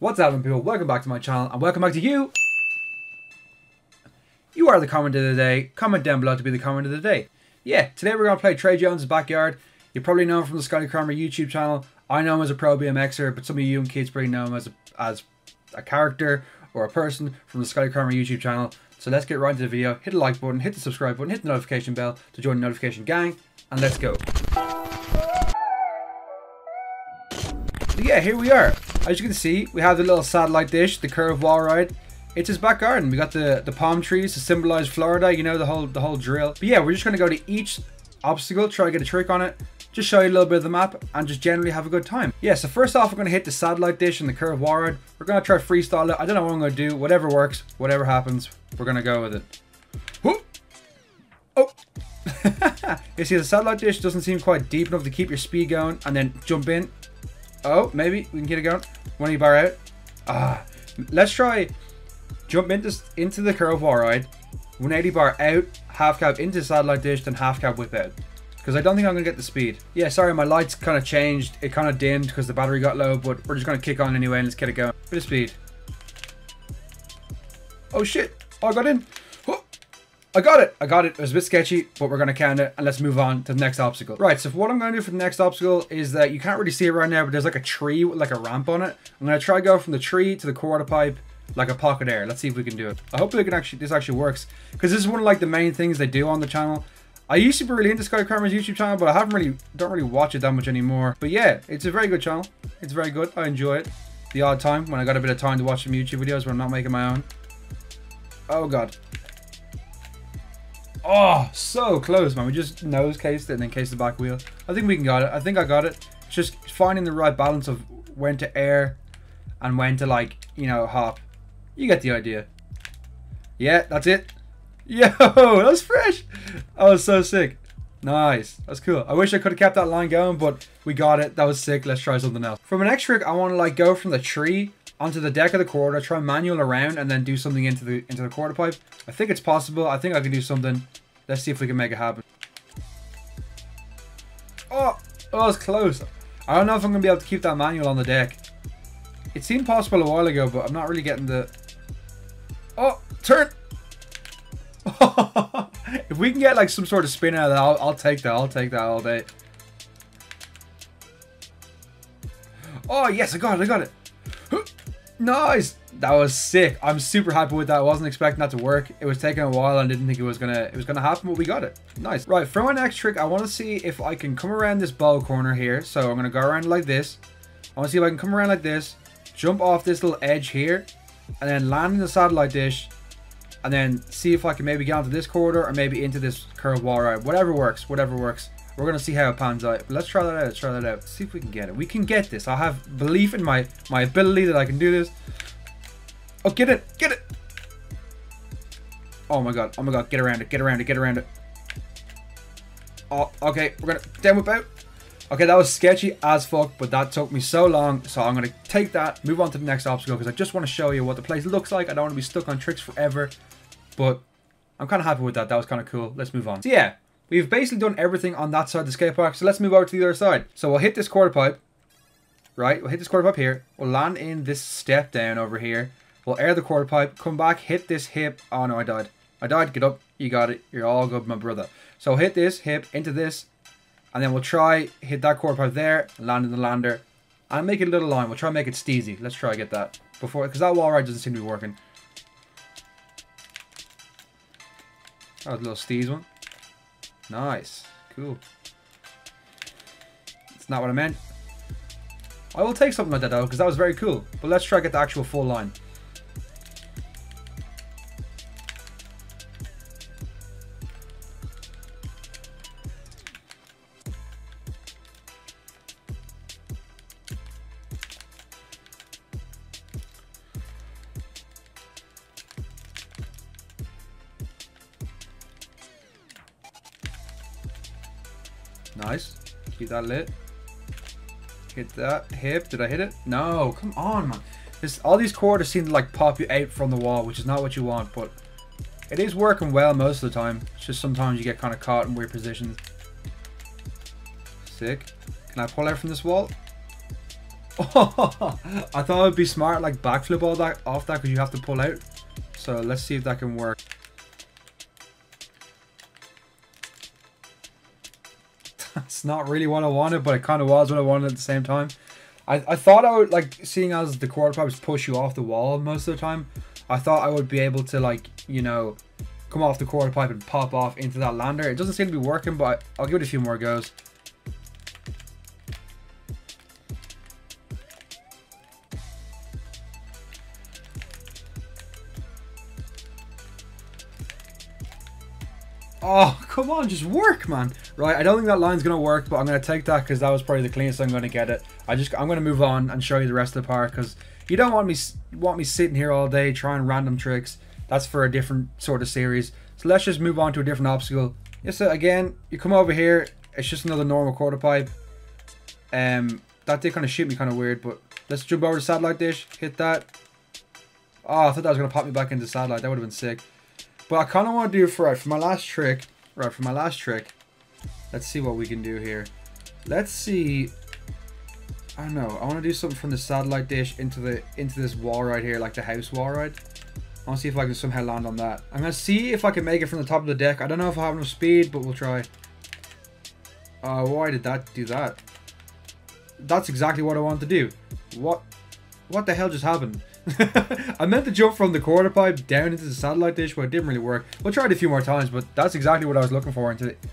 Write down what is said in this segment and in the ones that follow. What's happening, people? Welcome back to my channel, and welcome back to you. You are the comment of the day. Comment down below to be the comment of the day. Yeah, today we're going to play Trey Jones' Backyard. You probably know him from the Scotty Cranmer YouTube channel. I know him as a pro BMXer, but some of you and kids probably know him as a character or a person from the Scotty Cranmer YouTube channel. So let's get right into the video. Hit the like button, hit the subscribe button, hit the notification bell to join the notification gang, and let's go. So yeah, here we are. As you can see, we have the little satellite dish, the curved wall ride. It's his back garden. We got the palm trees to symbolize Florida, you know, the whole drill. But yeah, we're just going to go to each obstacle, try to get a trick on it, just show you a little bit of the map, and just generally have a good time. Yeah, so first off, we're going to hit the satellite dish and the curved wall ride. We're going to try freestyle it. I don't know what I'm going to do. Whatever works, whatever happens, we're going to go with it. Whoop. Oh! You see, the satellite dish doesn't seem quite deep enough to keep your speed going, and then jump in. Oh, maybe we can get it going. When you bar out, let's try jump into the curve wall ride, 180 bar out, half cab into the satellite dish, then half cab whip out. Because I don't think I'm gonna get the speed. Yeah, sorry, my lights kind of changed. It kind of dimmed because the battery got low, but we're just gonna kick on anyway and let's get it going. Bit of speed. Oh shit! Oh, I got in. Oh, I got it. I got it. It was a bit sketchy, but we're gonna count it and let's move on to the next obstacle. Right. So what I'm gonna do for the next obstacle is that you can't really see it right now, but there's like a tree with like a ramp on it. I'm gonna try to go from the tree to the quarter pipe. Like a pocket air. Let's see if we can do it. I hope we can actually, this actually works, because this is one of like the main things they do on the channel. I used to be really into Scotty Cranmer's YouTube channel, but I haven't really, don't really watch it that much anymore. But yeah, it's a very good channel. It's very good. I enjoy it. The odd time when I got a bit of time to watch some YouTube videos when I'm not making my own. Oh god. Oh, so close, man. We just nose cased it and then cased the back wheel. I think we can got it. I think I got it. Just finding the right balance of when to air and when to, like, you know, hop. You get the idea. Yeah, that's it. Yo, that was fresh. That was so sick. Nice. That's cool. I wish I could have kept that line going, but we got it. That was sick. Let's try something else. For my next trick, I want to like go from the tree onto the deck of the quarter, try manual around, and then do something into the quarter pipe. I think it's possible. I think I can do something. Let's see if we can make it happen. Oh, that was close. I don't know if I'm going to be able to keep that manual on the deck. It seemed possible a while ago, but I'm not really getting the... Oh, turn! If we can get like some sort of spin out of that, I'll take that. I'll take that all day. Oh yes, I got it. I got it. Nice. That was sick. I'm super happy with that. I wasn't expecting that to work. It was taking a while. I didn't think it was gonna happen, but we got it. Nice. Right, for my next trick, I want to see if I can come around this bow corner here. So I'm gonna go around like this. I want to see if I can come around like this, jump off this little edge here, and then land in the satellite dish, and then see if I can maybe get onto this corridor or maybe into this curved wall ride. Whatever works, whatever works. We're gonna see how it pans out. But let's try that out. Let's try that out. See if we can get it. We can get this. I have belief in my ability that I can do this. Oh, get it, get it. Oh my god, oh my god. Get around it, get around it, get around it. Oh, okay. We're gonna down whip out. Okay, that was sketchy as fuck, but that took me so long, so I'm going to take that, move on to the next obstacle, because I just want to show you what the place looks like. I don't want to be stuck on tricks forever, but I'm kind of happy with that. That was kind of cool. Let's move on. So yeah, we've basically done everything on that side of the skate park, so let's move over to the other side. So we'll hit this quarter pipe, right? We'll hit this quarter pipe here. We'll land in this step down over here. We'll air the quarter pipe, come back, hit this hip. Oh no, I died. I died. Get up. You got it. You're all good, my brother. So hit this hip into this. And then we'll try hit that quarter pipe there, land in the lander, and make it a little line. We'll try and make it steezy. Let's try and get that before, because that wall ride doesn't seem to be working. That was a little steez one. Nice, cool. It's not what I meant. I will take something like that though, because that was very cool. But let's try and get the actual full line. Nice. Keep that lit. Hit that hip. Did I hit it? No. Come on, man. All these quarters seem to like pop you out from the wall, which is not what you want, but it is working well most of the time. It's just sometimes you get kind of caught in weird positions. Sick. Can I pull out from this wall? I thought it would be smart, like backflip all that off that, because you have to pull out. So let's see if that can work. That's not really what I wanted, but it kind of was what I wanted at the same time. I thought I would, like, seeing as the quarter pipes push you off the wall most of the time, I thought I would be able to, like, you know, come off the quarter pipe and pop off into that lander. It doesn't seem to be working, but I'll give it a few more goes. Oh, come on, just work, man. Right, I don't think that line's going to work, but I'm going to take that because that was probably the cleanest I'm going to get it. I'm going to move on and show you the rest of the part, because you don't want me sitting here all day trying random tricks. That's for a different sort of series. So let's just move on to a different obstacle. Yes, so again, you come over here. It's just another normal quarter pipe. That did kind of shoot me kind of weird, but let's jump over the satellite dish. Hit that. Oh, I thought that was going to pop me back into satellite. That would have been sick. But I kind of want to do for my last trick. Let's see what we can do here. Let's see. I don't know. I want to do something from the satellite dish into this wall right here, like the house wall, right? I want to see if I can somehow land on that. I'm going to see if I can make it from the top of the deck. I don't know if I have enough speed, but we'll try. Why did that do that? That's exactly what I wanted to do. What the hell just happened? I meant to jump from the quarter pipe down into the satellite dish, but it didn't really work. We'll try it a few more times, but that's exactly what I was looking for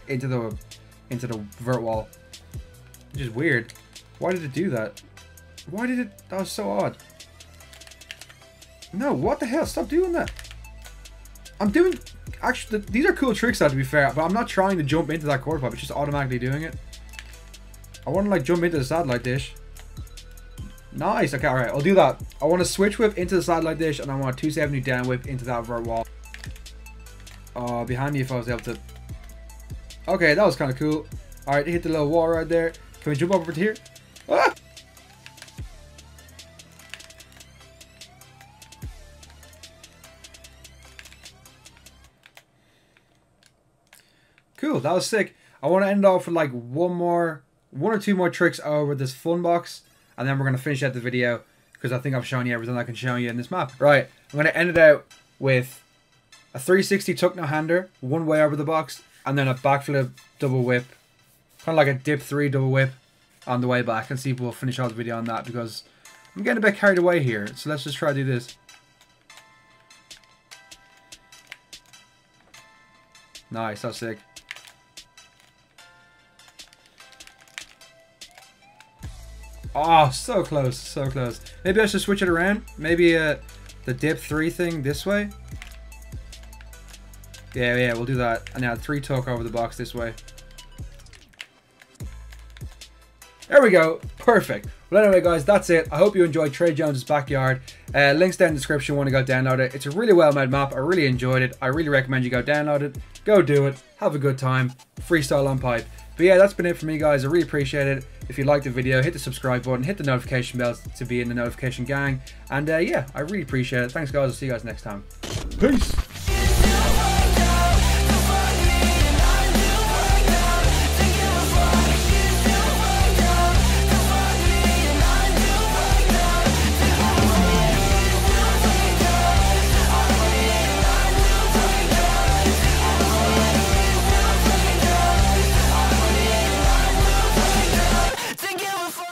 into the vert wall. Which is weird. Why did it do that? Why did it? That was so odd. No, what the hell? Stop doing that. I'm doing... Actually, these are cool tricks, though, to be fair, but I'm not trying to jump into that quarter pipe. It's just automatically doing it. I want to, like, jump into the satellite dish. Nice. Okay, all right. I'll do that. I want to switch whip into the satellite dish, and I want a 270 down whip into that vert wall. Oh, behind me if I was able to... Okay, that was kind of cool. All right, hit the little wall right there. Can we jump over to here? Ah! Cool. That was sick. I want to end off with, like, one or two more tricks over this fun box. And then we're going to finish out the video, because I think I've shown you everything I can show you in this map. Right, I'm going to end it out with a 360 tuck no hander, one way over the box, and then a backflip double whip, kind of like a dip 3 double whip on the way back, and see if we'll finish out the video on that, because I'm getting a bit carried away here. So let's just try to do this. Nice, that's sick. Oh, so close, so close. Maybe I should switch it around. Maybe the dip 3 thing this way. Yeah, we'll do that. And now 3 tuck over the box this way. There we go. Perfect. Well, anyway, guys, that's it. I hope you enjoyed Trey Jones' Backyard. Links down in the description when you want to go download it. It's a really well-made map. I really enjoyed it. I really recommend you go download it. Go do it. Have a good time. Freestyle on pipe. But yeah, that's been it for me, guys. I really appreciate it. If you liked the video, hit the subscribe button, hit the notification bell to be in the notification gang. And yeah, I really appreciate it. Thanks, guys. I'll see you guys next time. Peace.